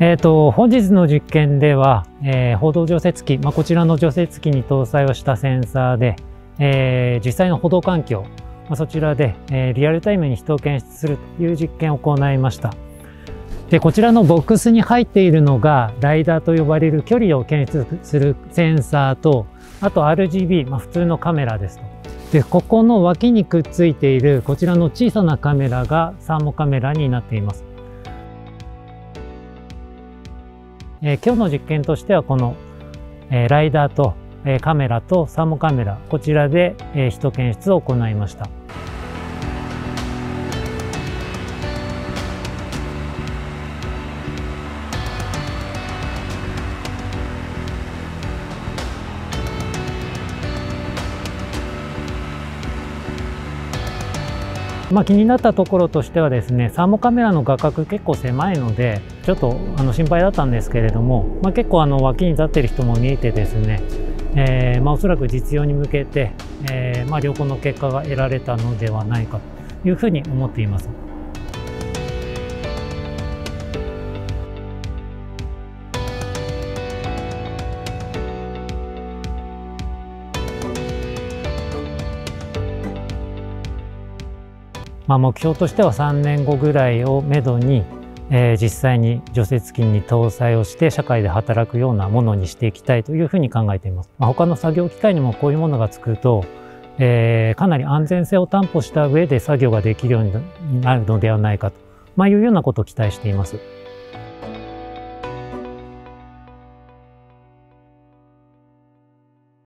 本日の実験では、歩道除雪機、こちらの除雪機に搭載をしたセンサーで、実際の歩道環境、そちらで、リアルタイムに人を検出するという実験を行いました。で、こちらのボックスに入っているのが、ライダーと呼ばれる距離を検出するセンサーと、あと RGB、普通のカメラですと。で、ここの脇にくっついているこちらの小さなカメラがサーモカメラになっています。今日の実験としてはこの、ライダーと、カメラとサーモカメラ、こちらで、人検出を行いました。気になったところとしてはですね、サーモカメラの画角結構狭いのでちょっと心配だったんですけれども、結構脇に立ってる人も見えてですね、おそらく実用に向けて、良好の結果が得られたのではないかというふうに思っています。目標としては3年後ぐらいをめどに、実際に除雪機に搭載をして社会で働くようなものにしていきたいというふうに考えています。他の作業機械にもこういうものがつくと、かなり安全性を担保した上で作業ができるようになるのではないかと、いうようなことを期待しています。